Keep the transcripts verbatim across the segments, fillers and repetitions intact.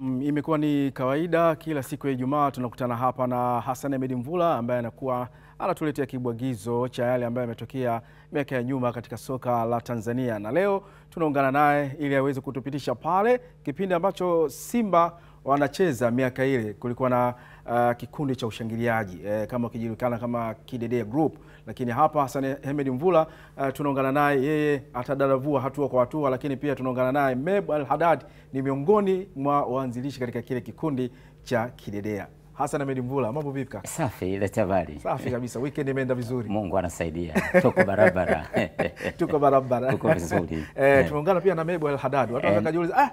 Imekuwa ni kawaida kila siku ya Ijumaa tunakutana hapa na Hassan Ahmed Mvula ambaye anakuwa anatuletea kibwagizo cha yale ambayo yametokea miaka ya nyuma katika soka la Tanzania, na leo tunaungana naye ili aweze kutupitisha pale kipindi ambacho Simba wanacheza miaka ile kulikuwa na uh, kikundi cha ushangiliaji eh, kama kijulikana kama KIDEDEA group, lakini hapa Hassan Ahmed Mvula uh, tunaungana naye, yeye atadaravua hatua kwa hatua, lakini pia tunaungana naye Meb Alhaddad, ni miongoni mwa waanzilishi katika kile kikundi cha KIDEDEA. Hassan Ahmed Mvula, mambo vipi kaka? Safi ile tabari. Safi kabisa. Weekend imeenda vizuri. Mungu anasaidia. Tuko barabara. Tuko barabara. Tuko vizuri. Eh, tunaungana pia na Meb Alhaddad. Watu wanataka kujiuliza ah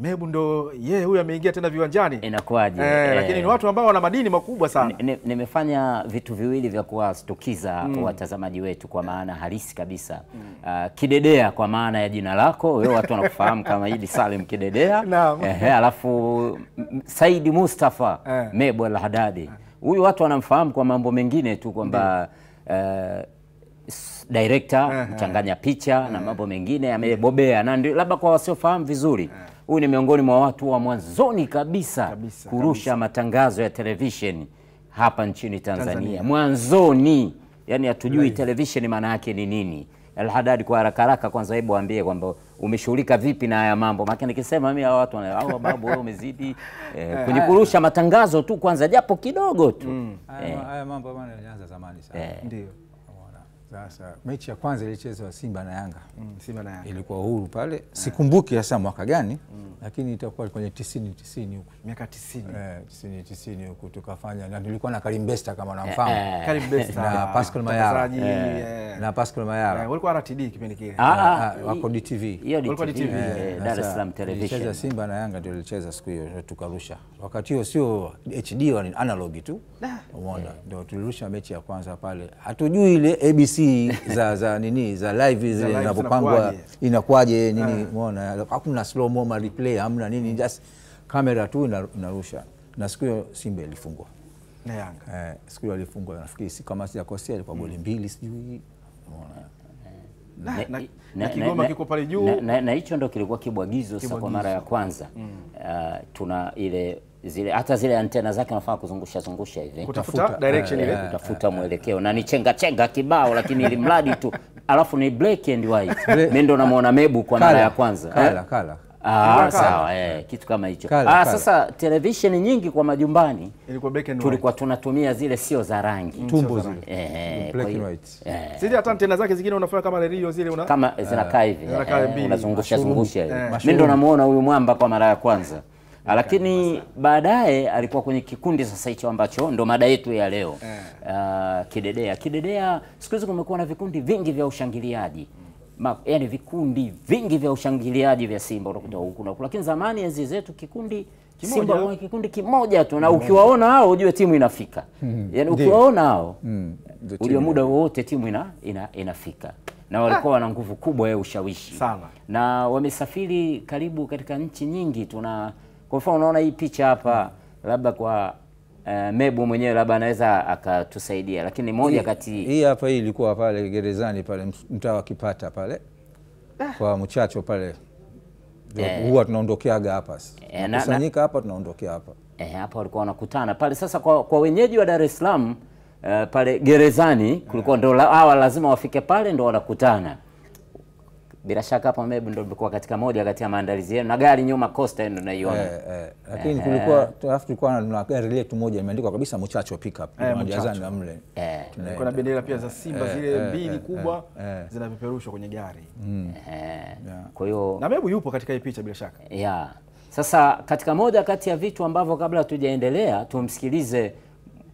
Mebu ndo yeye huyu ameingia tena Viwanjani. Inakuaje? Eh, lakini ni watu ambao wana madini makubwa sana. Nimefanya vitu viwili vya kuwastukiza mm. watazamaji wetu kwa maana halisi kabisa. Mm. Uh, KIDEDEA kwa maana ya jina lako, wewe watu wanakufahamu kama Idi Salim KIDEDEA. Ehe, alafu Said Mustafa eh. Meb Alhaddad. Huyu watu wanamfahamu kwa mambo mengine tu kwamba director, mchanganya picha na mambo mengine, amebobea na ndio labda kwa wasiofahamu vizuri. Huyu ni miongoni mwa watu wa mwanzoni kabisa, kabisa kurusha kabisa matangazo ya television hapa nchini Tanzania. Tanzania. Mwanzoni, yani hatujui television maana yake ni nini. Alhaddad kwa haraka haraka kwanza hebu waambie kwamba umeshughulika vipi na haya mambo. Maana nikisema mimi hao watu hao babu wao umezidi eh, kwenye kurusha matangazo tu kwanza japo kidogo tu. Mm. Eh. Haya mambo maana yalianza zamani sana. Eh. Ndio. Sasa mechi ya kwanza ilichezwa Simba na Yanga. Mm, Simba na Yanga. Ilikuwa huru pale. Sikumbuki hasa mwaka gani, mm. lakini itakuwa kwenye tisini tisini huko. Miaka tisini. Eh, tisini tisini huko tukafanya na nilikuwa na Karim Besta kama unamfahamu. Eh, eh. Karim Besta na Pascal Mayala. Eh, eh. Na Pascal Mayala. Eh, walikuwa R T D kipindi kile. Ah, wako D T V. Walikuwa D T V. Eh, Dar es Salaam Television. Ilicheza Simba na Yanga ndio ilicheza siku hiyo tukarusha. Wakati hiyo sio H D wala analog tu. Unaona? Ndio tulirusha mechi ya kwanza pale. Hatujui ile A B C za za nini za live zile zinapopangwa inakuaje nini, unaona hakuna slow mo replay, hamna nini, just kamera tu inarusha. Na siku hiyo Simba ilifungwa na Yanga. Eh, siku hiyo ilifungwa nafikiri si kama sijakosea ilikuwa goli mbili sijui, unaona. Na, na, na Kigoma kiko pale juu na hicho ndo kilikuwa kibwagizo sasa kwa mara ya kwanza. Mm. Uh, tuna ile zile hata zile antena zake nafaa kuzungusha zungusha hivi kutafuta direction ile, kutafuta mwelekeo na ni chenga chenga kibao, lakini ili mradi tu alafu ni black and white. Mimi ndo namuona Mebu kwa mara ya kwanza kala eh? Kala ah, sawa eh, kitu kama hicho. Ah, sasa television nyingi kwa majumbani ilikuwa black and white, tulikuwa tunatumia zile sio za rangi, tumbo zile eh, black and white. Sisi hata antena zake zingine unafanya kama redio zile una kama zinakaa hivi unazungusha zungusha hivi. Mimi ndo namuona huyu mwamba kwa mara ya kwanza. Lakini baadaye alikuwa kwenye kikundi sasa hicho ambacho ndo mada yetu ya leo. Yeah. Uh, KIDEDEA. KIDEDEA siku hizo kumekuwa na vikundi vingi vya ushangiliaji. Ma, yani vikundi vingi vya ushangiliaji vya Simba unakuta huku na huku. Lakini zamani enzi zetu kikundi kimoja. Simba kwa kikundi kimoja tu na ukiwaona hao ujue timu inafika. Mm. Yani ukiwaona hao mm. ujue muda wote timu ina, ina inafika. Na walikuwa wana nguvu kubwa ya ushawishi. Sama. Na wamesafiri karibu katika nchi nyingi tuna. Kwa mfano unaona hii picha hapa, labda kwa uh, Mebu mwenyewe labda anaweza akatusaidia, lakini moja kati hii hapa hii ilikuwa pale gerezani pale mtawa Kipata pale kwa Muchacho pale eh, huwa tunaondokeaga hapa eh, kusanyika hapa tunaondokea hapa eh, hapa walikuwa wanakutana pale. Sasa kwa, kwa wenyeji wa Dar es Salaam uh, pale gerezani kulikuwa ndo hawa lazima wafike pale ndo wanakutana. Bila shaka hapa Mebu ndio tulikuwa katika moja kati ya maandalizi yetu na gari nyuma Costa ndio naiona. Eh, eh. Lakini kulikuwa tulikuwa na gari letu moja imeandikwa kabisa Muchacho pickup na majazani na mle. Kulikuwa na bendera pia za Simba zile mbili kubwa zinapeperushwa kwenye gari. Kwa hiyo na Mebu yupo katika hii picha bila shaka. Yeah. Sasa katika moja kati ya vitu ambavyo kabla tujaendelea tumsikilize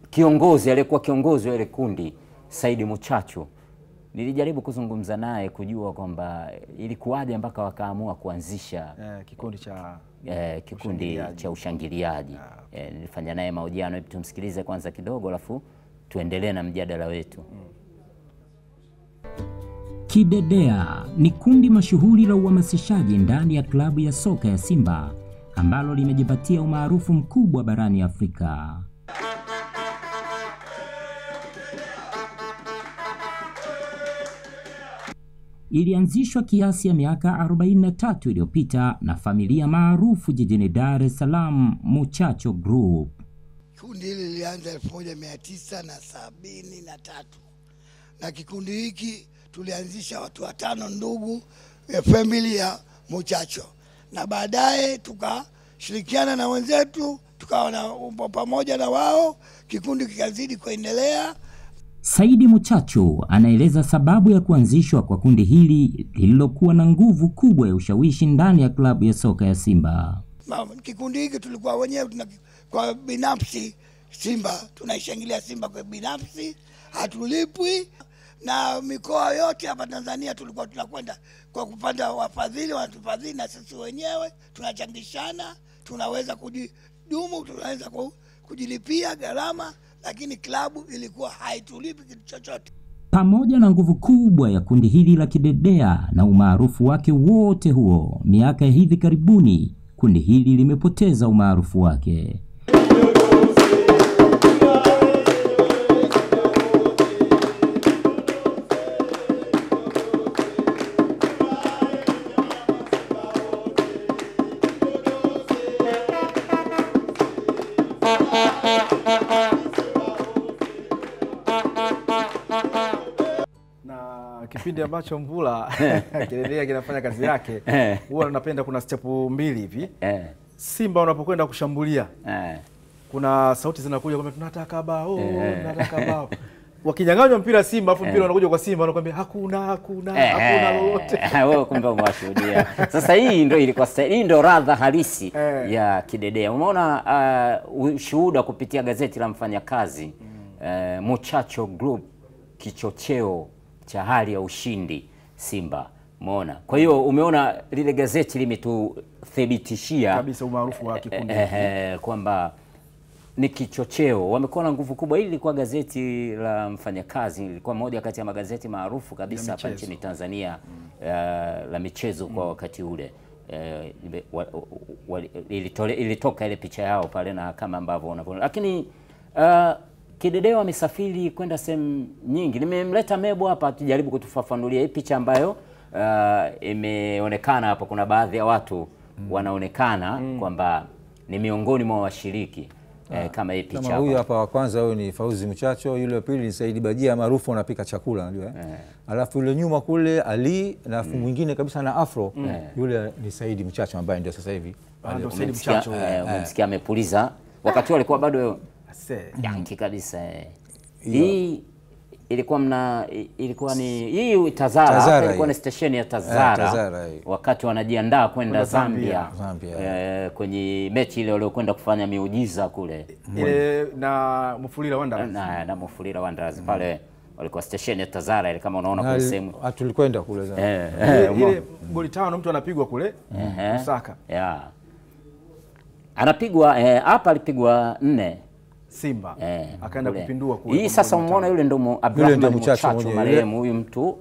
kiongozi aliyekuwa kiongozi wa ile kundi Said Muchacho. Nilijaribu kuzungumza naye kujua kwamba ilikuwaje mpaka wakaamua kuanzisha eh, kikundi cha eh, kikundi ushangiliaji. cha ushangiliaji. Ah. Eh, nilifanya naye mahojiano, hebu tumsikilize kwanza kidogo alafu tuendelee na mjadala wetu. Hmm. KIDEDEA ni kundi mashuhuri la uhamasishaji ndani ya klabu ya soka ya Simba ambalo limejipatia umaarufu mkubwa barani Afrika. ilianzishwa kiasi ya miaka arobaini na tatu iliyopita na familia maarufu jijini Dar es Salaam, Muchacho Group. Kundi hili lilianza elfu moja mia tisa sabini na tatu. Na kikundi hiki tulianzisha watu watano ndugu ya familia Muchacho. Na baadaye tukashirikiana na wenzetu, tukawa pamoja na wao, kikundi kikazidi kuendelea. Said Muchacho anaeleza sababu ya kuanzishwa kwa kundi hili lililokuwa na nguvu kubwa ya ushawishi ndani ya klabu ya soka ya Simba. Mama, kikundi hiki tulikuwa wenyewe kwa binafsi Simba, tunaishangilia Simba kwa binafsi, hatulipwi, na mikoa yote hapa Tanzania tulikuwa tunakwenda kwa kupanda wafadhili, wanatufadhili na sisi wenyewe tunachangishana, tunaweza kujidumu, tunaweza kujilipia gharama, lakini klabu ilikuwa haitulipi kitu chochote. Pamoja na nguvu kubwa ya kundi hili la KIDEDEA na umaarufu wake wote huo, miaka hivi karibuni kundi hili limepoteza umaarufu wake. Kipindi ambacho Mvula KIDEDEA kinafanya kazi yake, huwa tunapenda kuna step mbili hivi. Simba unapokwenda kushambulia, kuna sauti zinakuja kwamba tunataka bao, tunataka bao. Wakinyang'anywa mpira Simba, afu mpira unakuja kwa Simba anakuambia hakuna hakuna hakuna lolote. Wewe kumbe umewashuhudia. Sasa hii ndio ilikuwa hii ndio radha halisi ya KIDEDEA. Umeona ushuhuda kupitia gazeti la Mfanyakazi, Muchacho Group kichocheo cha hali ya ushindi Simba. Umeona? Kwa hiyo umeona lile gazeti limetuthibitishia kabisa umaarufu wa kikundi eh, eh, kwamba ni kichocheo. Wamekuwa na nguvu kubwa. Hili lilikuwa gazeti la Mfanyakazi, lilikuwa moja kati ya magazeti maarufu kabisa hapa nchini Tanzania, mm. uh, la michezo, mm. kwa wakati ule. Uh, ilitoka ile picha yao pale na kama ambavyo unavyoona. Lakini uh, KIDEDEA wamesafiri kwenda sehemu nyingi. Nimemleta Mebo hapa tujaribu kutufafanulia hii picha ambayo uh, imeonekana hapa. Kuna baadhi ya watu mm. wanaonekana mm. kwamba ni miongoni mwa washiriki eh, kama hii picha. Kama huyu hapa wa kwanza, huyu ni Fauzi Muchacho, yule wa pili ni Said Bajia maarufu anapika chakula, unajua eh. eh. Alafu yule nyuma kule Ali, na alafu mwingine mm. kabisa na afro, mm. yule ni Said Muchacho ambaye ndio sasa hivi. Ndio Said Muchacho. Umemsikia amepuliza wakati alikuwa bado yanki kabisa. Hii ilikuwa mna ilikuwa ni hii Tazara, ilikuwa ni station ya Tazara, Tazara wakati wanajiandaa kwenda Zambia, Zambia. E, kwenye mechi ile waliokwenda kufanya miujiza kule ile na Mufulira Wanderers, na na Mufulira Wanderers pale walikuwa station ya Tazara ile, kama unaona kule sehemu tulikwenda kule Zambia e, e, e, ile goli tano mtu anapigwa kule Lusaka, yeah. Anapigwa hapa, e, alipigwa nne Simba, eh, akaenda kupindua kule. Hii sasa umeona yule ndio Abdulrahman Muchacho, marehemu huyu mtu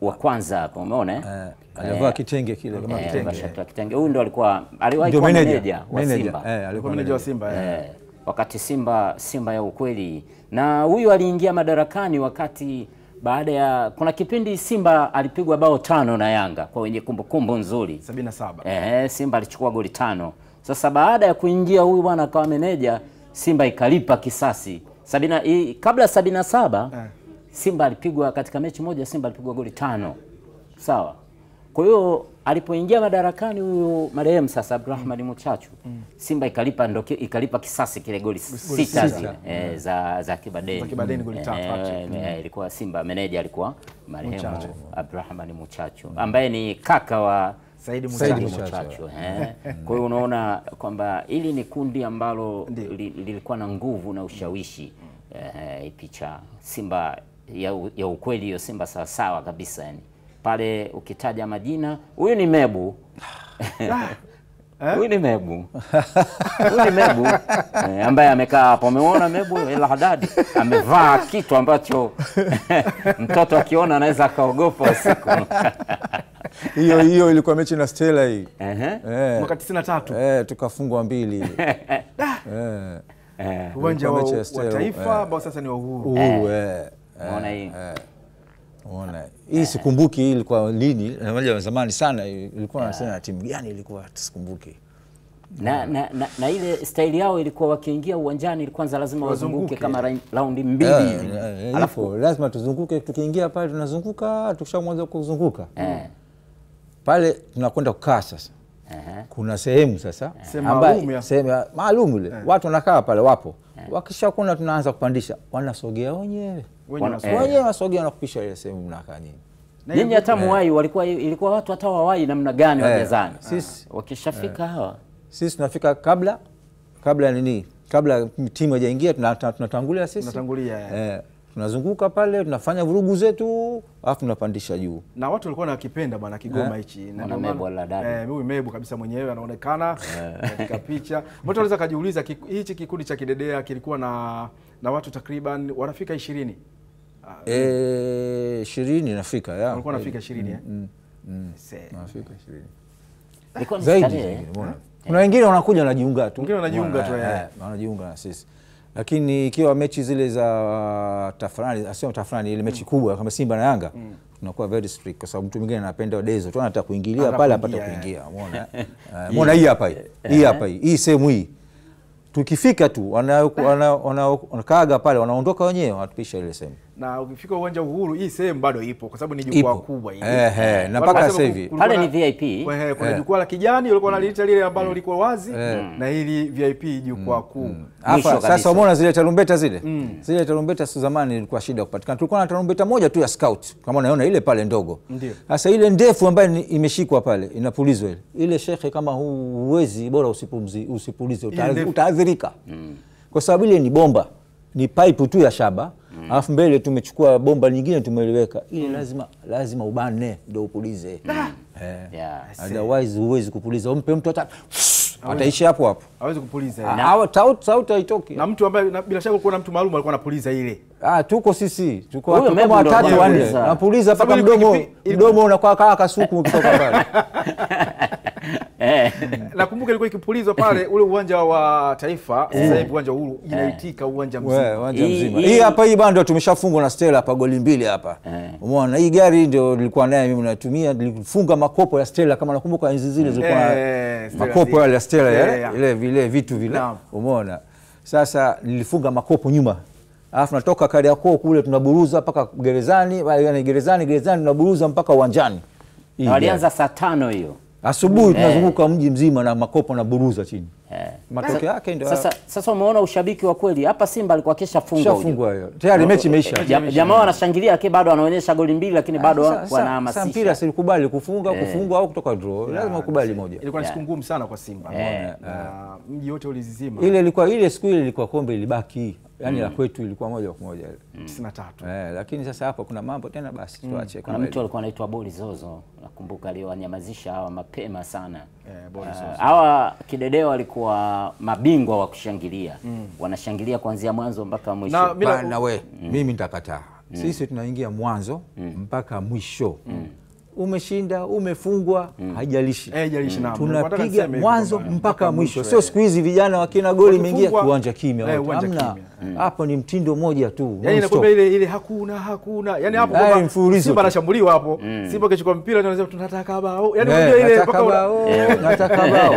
wa kwanza hapo, umeona eh? Alivaa kitenge kile, kama kitenge. Kitenge. Huyu ndio alikuwa aliwahi kuwa meneja wa Simba. Eh, alikuwa meneja wa Simba. Eh, wakati Simba Simba ya ukweli. Na huyu aliingia madarakani wakati baada ya kuna kipindi Simba alipigwa bao tano na Yanga, kwa wenye kumbukumbu nzuri. sabini na saba. Eh, Simba alichukua goli tano. Sasa baada ya kuingia huyu bwana akawa meneja, Simba ikalipa kisasi. Sabina, i, kabla sabina saba, eh. Simba alipigwa katika mechi moja, Simba alipigwa goli tano. Sawa. Kwa hiyo alipoingia madarakani huyo marehemu sasa Abdulrahman Muchacho, mm. Simba ikalipa ndoki, ikalipa kisasi kile goli sita zile eh, za za Kibadeni. Za Kibadeni goli tatu. Eh, eh, ilikuwa Simba meneja alikuwa marehemu Abdulrahman Muchacho, mm. ambaye ni kaka wa Said Muchacho. Kwa hiyo unaona kwamba hili ni kundi ambalo lilikuwa li, na nguvu na ushawishi. Eh, picha Simba ya, ya ukweli hiyo, Simba sawa sawa kabisa yani. Pale ukitaja majina, huyu ni Mebu. Huyu ni Mebu. Huyu ni Mebu. Eh, ambaye amekaa hapo, umeona Meb Alhaddad amevaa kitu ambacho mtoto akiona anaweza akaogopa usiku. Hiyo hiyo ilikuwa mechi na Stella hii. Eh. Mwaka tisini na tatu. Eh, tukafungwa mbili. Eh. Uwanja wa Taifa ambao sasa ni wa Uhuru. Uhuru eh. Unaona hii. Unaona hii sikumbuki, ilikuwa lini, moja zamani sana, ilikuwa wanasema timu gani ilikuwa tusikumbuki. Na, na, na, na ile style yao ilikuwa wakiingia uwanjani kwanza lazima wazunguke kama raundi mbili hivi. Yeah, yeah, alafu lazima tuzunguke, tukiingia pale tunazunguka, tukishaanza kuzunguka. Yeah. Pale tunakwenda kukaa sasa. Uh-huh. Kuna sehemu sasa ambayo sehemu maalum ile. Yeah. Watu wanakaa pale wapo. Yeah. Wakishakuona tunaanza kupandisha, wanasogea wenyewe. Wenyewe wasogea na kupisha ile sehemu mnakaa nyinyi. Nyinyi hata Mwai walikuwa ilikuwa watu hata wawai namna gani wajazani. Sisi wakishafika hawa sisi tunafika kabla kabla nini? Kabla timu haijaingia tunatangulia sisi. Tunatangulia. Eh, tunazunguka pale, tunafanya vurugu zetu, alafu tunapandisha juu. Na watu walikuwa wanakipenda bwana Kigoma hichi. Na Meb Alhaddad. Eh, mimi Meb kabisa mwenyewe anaonekana katika picha. Mtu anaweza kujiuliza hichi kikundi cha Kidedea kilikuwa na na watu takriban wanafika ishirini. Eh, ishirini nafika ya. Walikuwa wanafika ishirini eh. Mm. Wanafika ishirini. Ilikuwa mstari. Kuna wengine wanakuja wanajiunga tu. Wengine wanajiunga tu yeye. Wanajiunga na sisi. Lakini ikiwa mechi zile za tafrani, asio tafrani ile mechi kubwa kama Simba na Yanga, tunakuwa very strict kwa sababu mtu mwingine anapenda odezo, tu anataka kuingilia pale apata kuingia. Unaona? Unaona hii hapa hii. Hii hapa hii. Hii sehemu hii. Tukifika tu wanakaaga pale wanaondoka wenyewe watupisha ile sehemu. Na ukifika uwanja Uhuru hii sehemu bado ipo kwa sababu ni jukwaa kubwa hili. Eh eh na mpaka sasa hivi. Pale ni V I P. Wewe kuna jukwaa la kijani ulikuwa unalita lile ambalo lilikuwa wazi na hili V I P jukwaa kuu. Hapa sasa umeona zile tarumbeta zile? Zile tarumbeta sio zamani ilikuwa shida kupatikana. Tulikuwa na tarumbeta moja tu ya scout. Kama unaona ile pale ndogo. Sasa ile ndefu ambayo imeshikwa pale inapulizwa ile. Ile shekhe kama huwezi bora usipumzi usipulize utaadhirika. Kwa sababu ile ni bomba. Ni pipe tu ya shaba. Mm. Alafu mbele tumechukua bomba nyingine tumeliweka. Ile lazima lazima ubane ndio upulize. Mm. Eh. Yeah. Otherwise huwezi kupuliza. Umpe mtu hata ataisha hapo hapo. Hawezi kupuliza. Hawa sauti haitoki. Na mtu ambaye bila shaka kuna mtu maalum alikuwa anapuliza ile. Ah, tuko sisi. Tuko watu watatu wanne. Anapuliza mpaka mdomo. Mdomo unakuwa kama kasuku kutoka pale. Nakumbuka ilikuwa ikipulizwa pale ule uwanja wa Taifa, sasa hivi uwanja Uhuru inaitika uwanja mzima. Wewe uwanja mzima. Hii hapa hii bando tumeshafungwa na Stella hapa goli mbili hapa. Umeona hii gari ndio nilikuwa naye mimi natumia, nilifunga makopo ya Stella kama nakumbuka enzi zile zilikuwa makopo yale ya Stella yale ile vile vitu vile. Umeona. Sasa nilifunga makopo nyuma. Alafu natoka kadi yako kule tunaburuza mpaka gerezani, yaani gerezani gerezani tunaburuza mpaka uwanjani. Walianza saa tano hiyo. Asubuhi tunazunguka mji mzima na makopo na buruza chini. Matokeo yake ndio. Sasa sasa umeona ushabiki wa kweli. Hapa Simba alikuwa kesha funga huyo. Tayari mechi imeisha. Jamaa wanashangilia yake bado anaonyesha goli mbili lakini bado wanahamasisha. Sasa mpira silikubali kufunga, kufungwa au kutoka draw. Lazima ukubali moja. Ilikuwa ni siku ngumu sana kwa Simba. Na mji wote ulizizima. Ile ilikuwa ile siku ile ilikuwa kombe ilibaki. Yaani la kwetu ilikuwa moja kwa moja ile. tisini na tatu. Eh, lakini sasa hapa kuna mambo tena basi tuache. Kuna mtu alikuwa anaitwa Boli Zozo. Nakumbuka leo anyamazisha hawa mapema sana. Eh, Boli Zozo. Hawa Kidedea walikuwa mabingwa wa kushangilia. Mm. Wanashangilia kuanzia mwanzo mpaka mwisho. Na, na we, mm. mimi nitakataa. Mm. Sisi tunaingia mwanzo mm. mpaka mwisho. Mm. Umeshinda, umefungwa, mm. haijalishi. Haijalishi mm. tunapiga mwanzo mpaka mwisho. Sio siku hizi vijana wakina goli mengia kuanja kimya. Hamna. Hapo ni mtindo moja tu. Yaani inakuwa ile ile hakuna hakuna. Yaani hapo kwa Simba anashambuliwa hapo. Simba kichukua mpira anasema tunataka bao. Yaani ndio ile mpaka tunataka bao.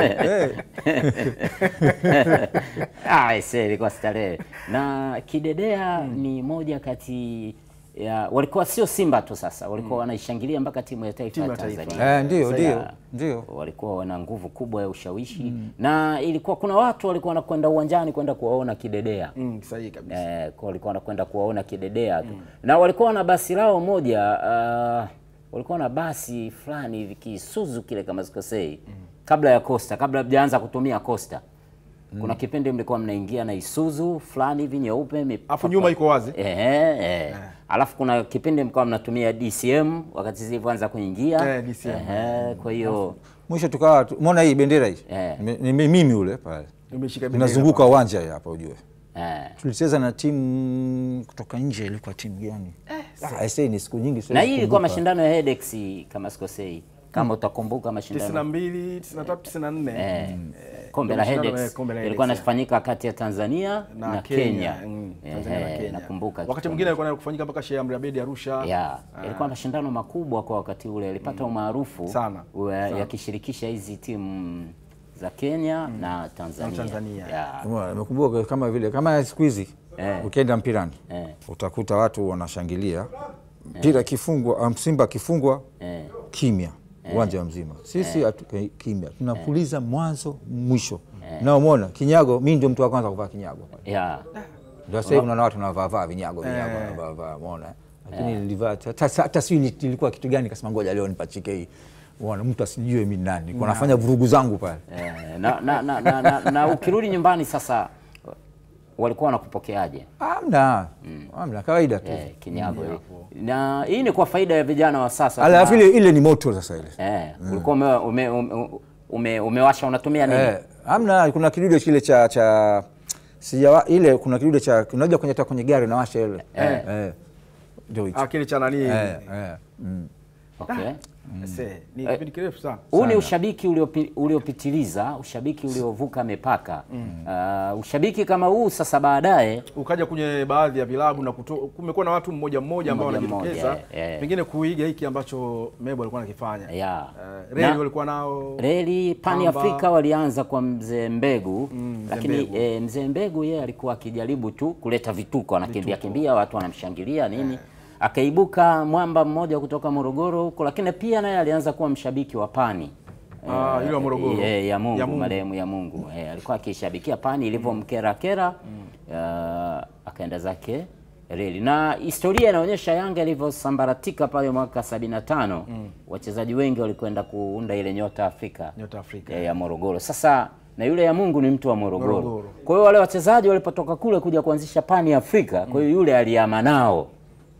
Ah, ise ilikuwa starehe. Na Kidedea ni moja kati ya walikuwa sio Simba tu sasa, walikuwa mm. wanaishangilia mpaka timu ya taifa ya Tanzania. Eh, ndio ndio ndio. Walikuwa wana nguvu kubwa ya ushawishi mm. na ilikuwa kuna watu walikuwa wanakwenda uwanjani kwenda kuwaona Kidedea. Mm, sahihi kabisa. Eh, kwa walikuwa wanakwenda kuwaona Kidedea tu. Mm. Na walikuwa na basi lao moja, uh, walikuwa na basi fulani hivi Kisuzu kile kama sikosei. Mm. Kabla ya Costa, kabla hajaanza kutumia Costa. Mm. Kuna kipindi mlikuwa mnaingia na Isuzu fulani hivi nyeupe. Alafu nyuma iko wazi. Eh eh. eh. Alafu kuna kipindi mlikuwa mnatumia D C M wakati zilipoanza kuingia. Eh D C M. Eh kwa hiyo mwisho tukawa umeona hii bendera hii. Eh. Ni mimi ule pale. Nimeshika bendera. Tunazunguka uwanja hapa ujue. Eh. Tulicheza na timu kutoka nje ilikuwa timu gani? Eh. Ah, aisee ni siku nyingi sana. Na hii ilikuwa mashindano ya Hedex kama sikosei. Kama utakumbuka mashindano. tisini na mbili, tisini na tatu, tisini na nne. Eh. Kombe la Hedex ilikuwa inafanyika kati ya Tanzania na, na Kenya, Kenya. Mm, Tanzania eh, na Kenya. Nakumbuka. Wakati mwingine ilikuwa inafanyika mpaka Sheikh Amri Abedi Arusha. Yeah. Ah. Ilikuwa mashindano makubwa kwa wakati ule. Ilipata umaarufu sana yakishirikisha hizi timu za Kenya mm. na Tanzania. Na Tanzania. Yeah. Mwa, nakumbuka kama vile kama siku hizi eh. ukienda mpirani eh. utakuta watu wanashangilia mpira eh. kifungwa, Simba kifungwa eh. kimya. Uwanja mzima. Sisi eh. kimya. Tunapuliza eh. mwanzo mwisho. Eh. Na umeona kinyago, mimi ndio mtu wa kwanza kuvaa kinyago. Yeah. Ndio sasa unaona watu wanavaa vinyago vinyago eh. wanavaa, umeona? Lakini eh. nilivaa hata si nilikuwa kitu gani kasema ngoja leo nipachike hii. Unaona mtu asijue mimi nani. Kwa nafanya vurugu zangu pale. Eh. Na na na na, na, na ukirudi nyumbani sasa walikuwa wanakupokeaje? Amna. Mm. Amna kawaida tu. Eh, kinyago. Mm. Na hii ni kwa faida ya vijana wa sasa. Alafu ile ile ni moto sasa ile. Eh, mm. ulikuwa ume, ume, ume, umewasha unatumia nini? Eh, amna kuna kidude kile cha cha sijawa ile kuna kidude cha unajua kwenye ta kwenye gari unawasha ile. Eh. Eh. Ndio hicho. Akili cha nani? Eh. eh. Mm. Okay. Mm. Ese, ni kipindi kirefu sana. Huu ni ushabiki uliopitiliza, ushabiki uliovuka mipaka. Mm. Uh, ushabiki kama huu sasa baadaye ukaja kwenye baadhi ya vilabu na kumekuwa na watu mmoja mmoja ambao wanajitokeza, pengine kuiga hiki ambacho Mebo alikuwa anakifanya. Yeah. Uh, Reli na, walikuwa nao. Reli Pan Afrika walianza kwa Mzee Mbegu, mm, lakini Mzee Mbegu, e, Mzee Mbegu yeye alikuwa akijaribu tu kuleta vituko, anakimbia kimbia watu wanamshangilia nini. Yeah. Akaibuka mwamba mmoja kutoka Morogoro huko, lakini pia naye alianza kuwa mshabiki wa Pani. Ah, ile ya Morogoro. Eh, ya Mungu, marehemu ya Mungu. Eh, alikuwa akishabikia Pani ilivyomkera kera, akaenda zake Reli. Na historia inaonyesha Yanga ilivyosambaratika pale mwaka sabini na tano, wachezaji wengi walikwenda kuunda ile Nyota Afrika. Nyota Afrika ya Morogoro. Sasa na yule ya Mungu ni mtu wa Morogoro. Kwa hiyo wale wachezaji walipotoka kule kuja kuanzisha Pani Afrika, kwa hiyo yule aliama nao.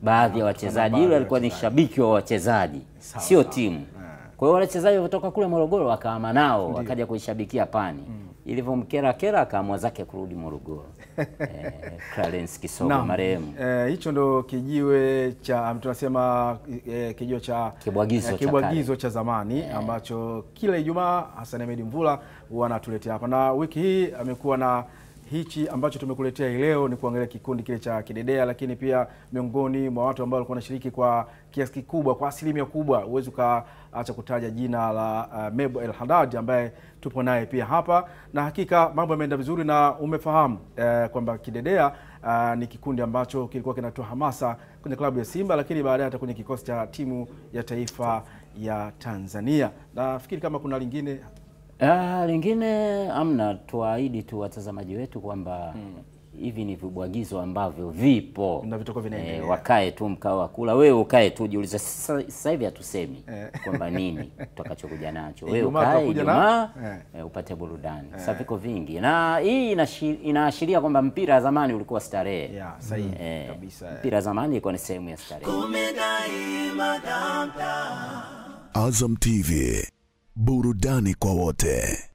Baadhi ya wachezaji yule alikuwa ni shabiki wa wachezaji, sio timu. Kwa hiyo wachezaji kutoka kule Morogoro wakaama nao, wakaja kuishabikia Pani. Mm. Ilivyomkera kera akaamua zake kurudi Morogoro. eh, Clarence Kisoga marehemu. Eh, hicho ndo kijiwe cha tunasema eh, kijiwe cha kibwagizo, eh, kibwagizo cha, cha zamani eh. ambacho kila Ijumaa Hassan Ahmed Mvula wanatuletea hapa. Na wiki hii amekuwa na hichi ambacho tumekuletea leo ni kuangalia kikundi kile cha Kidedea, lakini pia miongoni mwa watu ambao walikuwa wanashiriki kwa kiasi kikubwa, kwa asilimia kubwa, uwezo kaacha kutaja jina la uh, Meb Alhaddad ambaye tupo naye pia hapa. Na hakika mambo yameenda vizuri na umefahamu eh, kwamba Kidedea uh, ni kikundi ambacho kilikuwa kinatoa hamasa kwenye klabu ya Simba, lakini baadaye hata kwenye kikosi cha timu ya taifa ya Tanzania. Na fikiri kama kuna lingine. Ah, lingine amna, tuahidi tu watazamaji wetu kwamba hivi hmm. ni vibwagizo ambavyo vipo na vitoko vinaendelea. E, wakae tu mkao kula, wewe ukae tu jiulize sasa hivi hatusemi kwamba nini tutakachokuja nacho. Wewe ukae Ijumaa e, upate burudani. E. Sasa viko vingi. Na hii inaashiria kwamba mpira zamani ulikuwa starehe. Yeah, sahihi e, kabisa. Mpira zamani ilikuwa ni sehemu ya starehe. Azam T V. Burudani kwa wote.